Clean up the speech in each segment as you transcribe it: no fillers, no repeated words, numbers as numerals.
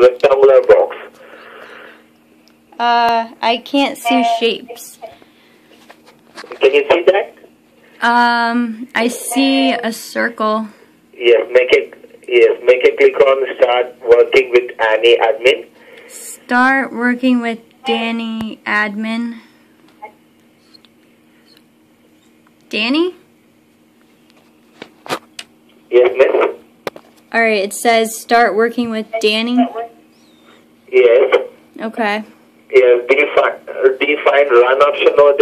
rectangular box? I can't see shapes. Can you see that? I see a circle. Yes, make it click on Start Working with Annie Admin. Start working with Danny Admin. Danny? Yes, miss. Alright, it says start working with Danny. Yes. Okay. Yes, do you find run option over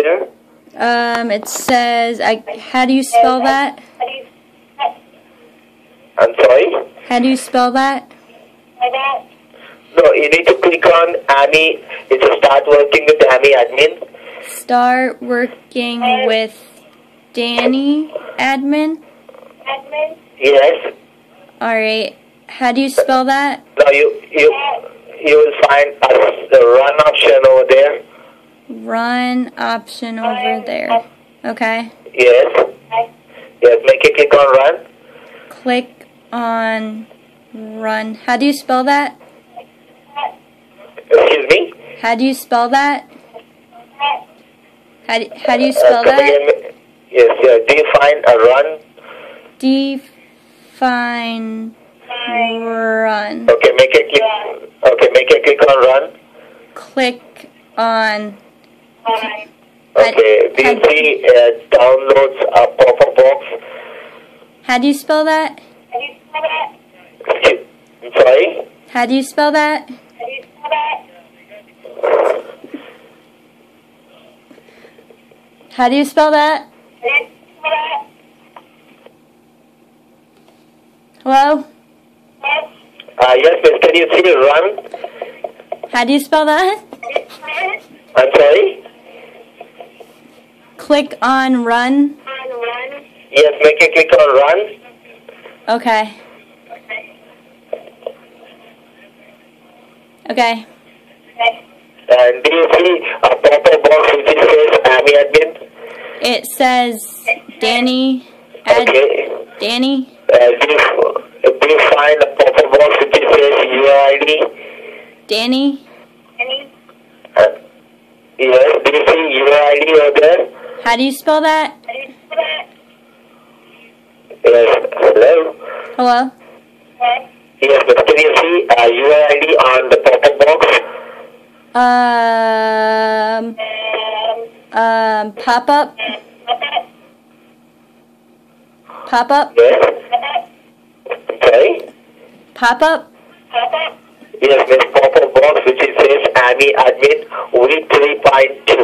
there? It says, how do you spell that? I'm sorry? How do you spell that? No, you need to click on Annie. It's a start working with Annie Admin. Start working with Danny Admin? Admin? Yes. Alright, how do you spell that? No, you will find the run option over there. Run option over there. Okay. Yes. Yes, make it click on run. Click on run. How do you spell that? Excuse me? How do you spell that? How do you spell that? Again. Yes, define a run. Define run. Okay, make it click on run. Click on run. Okay, do you see downloads a pop-up box? How do you spell that? I'm sorry? How do you spell that? How do you spell that? Hello? Yes, miss. Can you see me run? How do you spell that? I'm sorry? Click on run. Yes, make it click on run. Okay. Okay. And do you see a pop-up box which says Annie Admin? It says Danny Admin. Okay. Danny? Do you find a pop-up box which says your ID? Danny? Yes, do you see your ID over there? How do you spell that? Yes, hello? Hello? Yes, but can you see your ID on the pop-up box? Pop-up? Pop-up? Yes. Sorry? Pop-up? Yes, this pop-up box which it says Annie Admin V3.2.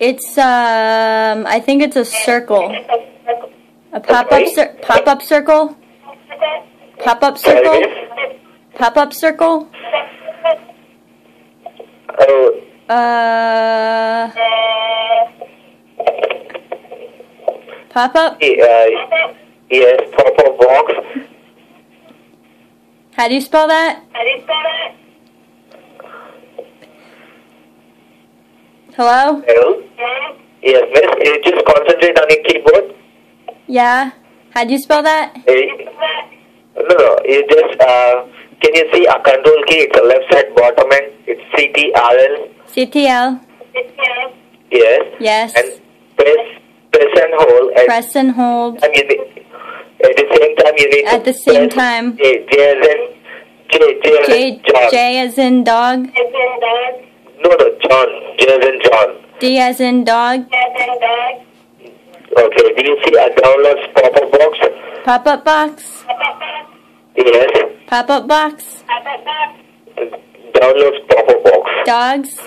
It's, I think it's a circle. A pop-up circle? Pop-up circle? Pop-up circle? Oh. Pop-up? Yes, pop-up box. How do you spell that? Hello? Hello? Yes, miss. Can you just concentrate on your keyboard? Yeah. How do you spell that? No. You just, can you see a control key? It's a left side bottom end. It's CTRL. CTRL. Yes. Yes. And press and hold. And press and hold. And at the same time, you need at to the same time. J as in dog. No, John. J as in John. D as in dog. Okay, do you see a downloads pop-up box? Pop-up box? Yes. Pop-up box? Downloads pop-up box. Dogs?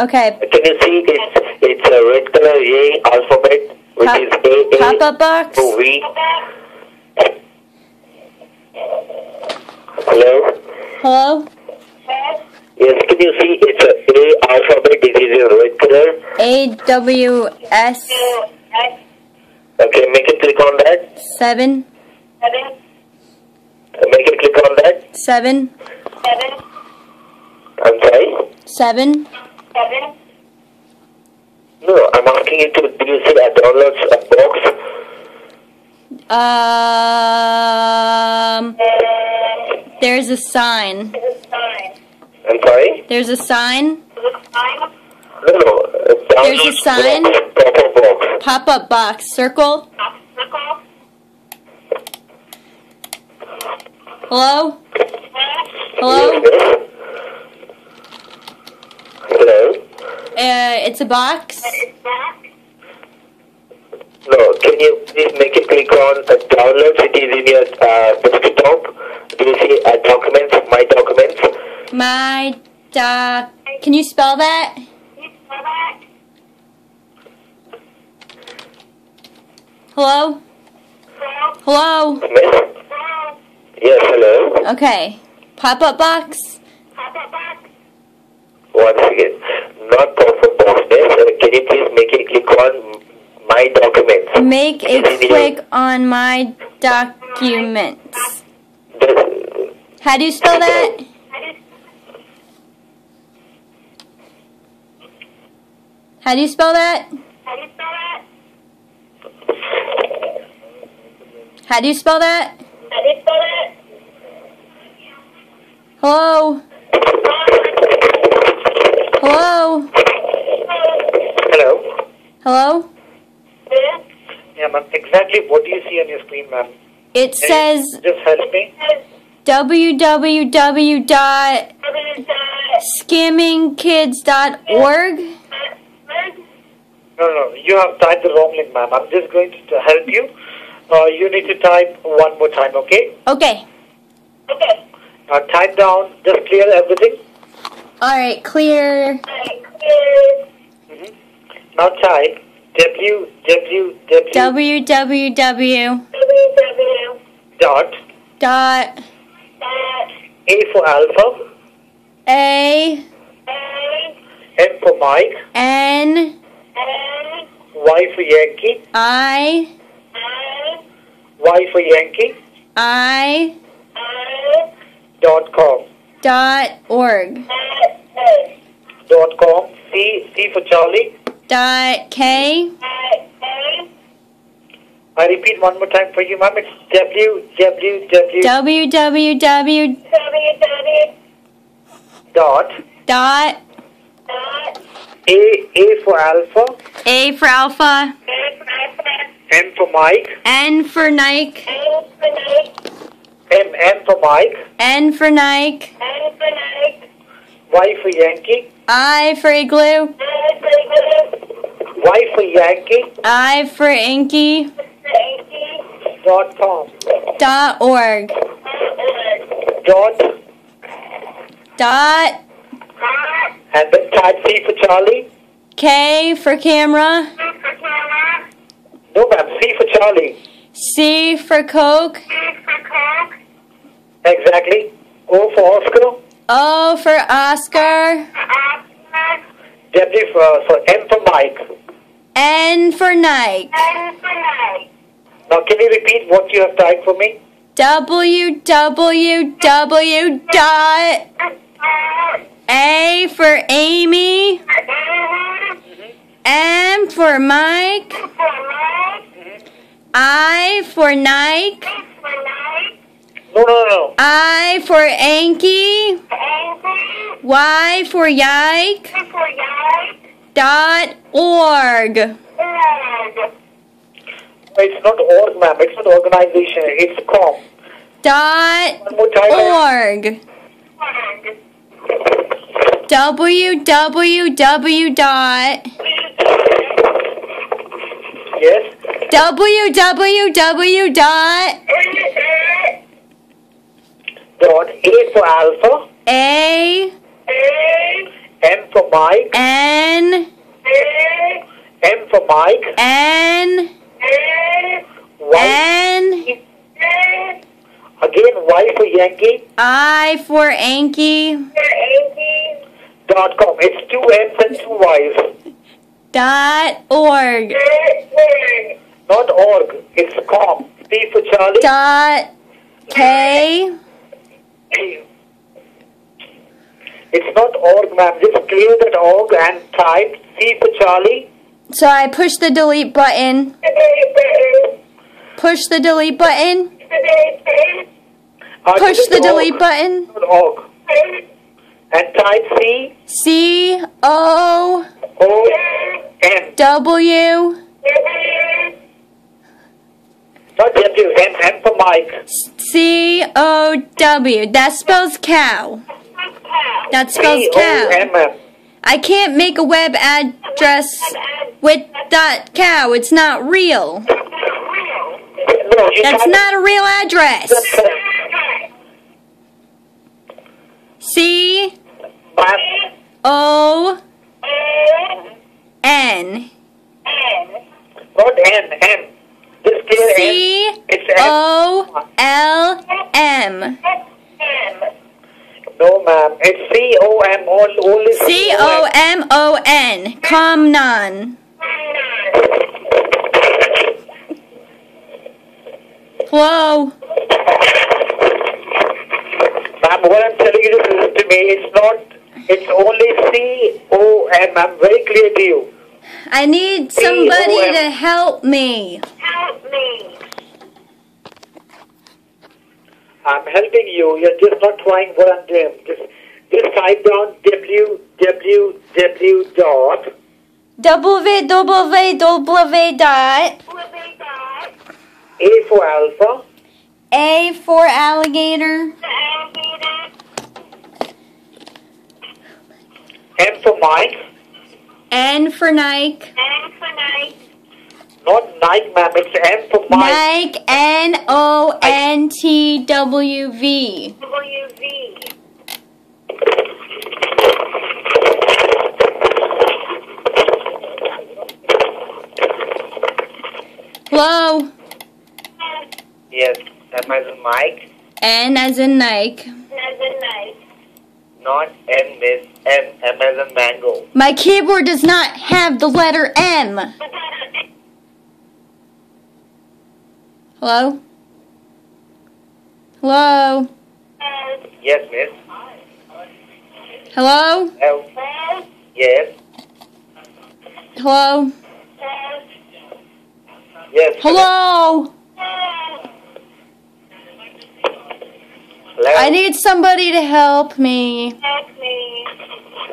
Okay. Can you see it's a red color A alphabet, which is A. Pop-up box? V. Hello? Hello? Yes, can you see it's a A alphabet, it is in red color. AWS. Okay, make it click on that. 7. Make it click on that. 7. I'm sorry? 7. No, I'm asking you to do you see a downloads box? There's a sign. I'm sorry? There's a sign. There's a sign. Pop-up box. Pop-up box. Circle. Hello? Hello? Hello? It's a box. No, can you please make it click on downloads? It is in your desktop. Do you see documents? My documents. My doc. Can you spell that? Hello? Hello? Hello? Yes, hello. Okay. Pop-up box? Pop-up box. Once again, not pop-up box. Can you please make it click on my documents? Make it click on my documents. How do you spell that? How do you spell that? How do you spell that? Hello? Hello? Hello? Hello? Yeah, ma'am. Exactly what do you see on your screen, ma'am? It says... Just help me. www.scammingkids.org. No, you have typed the wrong link, ma'am. I'm just going to help you. You need to type one more time, okay? Okay. Now type down, just clear everything. Alright, clear. Now type www. Dot. A for alpha. A. M for Mike. N. Y for Yankee. I. Y for Yankee. I. .com. .org. .com. C for Charlie. .k. I repeat one more time for you, ma'am. It's www. Dot. A for alpha. A for alpha. M for Mike. N for Nike. M for Mike. N for Nike. Y for Yankee. I for igloo. Y for Yankee. I for inky. .com. .org. Dot. And then type C for Charlie. K for camera. No, ma'am. C for Charlie. C for Coke. Exactly. O for Oscar. O for Oscar. W for M for Mike. N for Nike. Now, can you repeat what you have typed for me? www. A for Amy. M for Mike. I for Nike. No. I for Anki. Y for Yike. .org. It's not org, ma'am. It's not organization. It's com. .org. www. A for alpha. A. M for Mike. N. M for Mike. N. Y. N. Again, Y for Yankee. I for Anki. .com. It's two N's and two Y's. .org. Not org. It's com. C for Charlie. .k. It's not org, ma'am. Just clear that org and type C for Charlie. So I push the delete button. Push the delete button. Push the delete button. And type C. C O. O. M. W. Not W. M for Mike. C O W. That spells cow. That spells cow. I can't make a web address with that cow. It's not real. That's not a real address. C O N. Not N. M. C O L M. No, ma'am. It's C-O-M, only C-O-M-O-N. Comnon. Hello? Ma'am, what I'm telling you to listen to me, it's not, it's only C-O-M. I'm very clear to you. I need somebody to help me. Help me. I'm helping you. You're just not trying what I'm doing. Just type down www. A for alpha. A for alligator. M for Mike. N for Nike. N for Nike. Not Nike, ma'am. It's M for Mike. Nike, N-O-N-T-W-V. W-V. Hello? Yes, M as in Mike. N as in Nike. N as in Nike. Not M, miss. M. M as in mango. My keyboard does not have the letter M. Hello? Hello? Yes, miss. Hello? Hello? Yes. Hello? Yes. Hello? Hello? I need somebody to help me. Help me.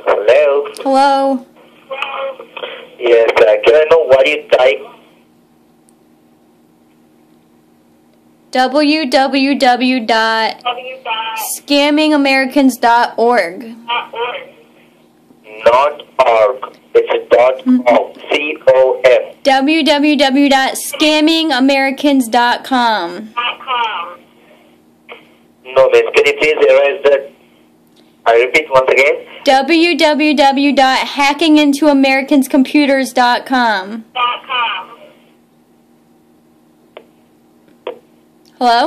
Hello? Hello? Hello? Yes, can I know what you type? www.scammingamericans.org. Not org. It's a dot .com. C-O-M. www.scammingamericans.com. No, miss. Can you please erase that? I repeat once again. www.hackingintoamericanscomputers.com. Hello?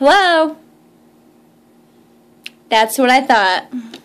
Hello? That's what I thought.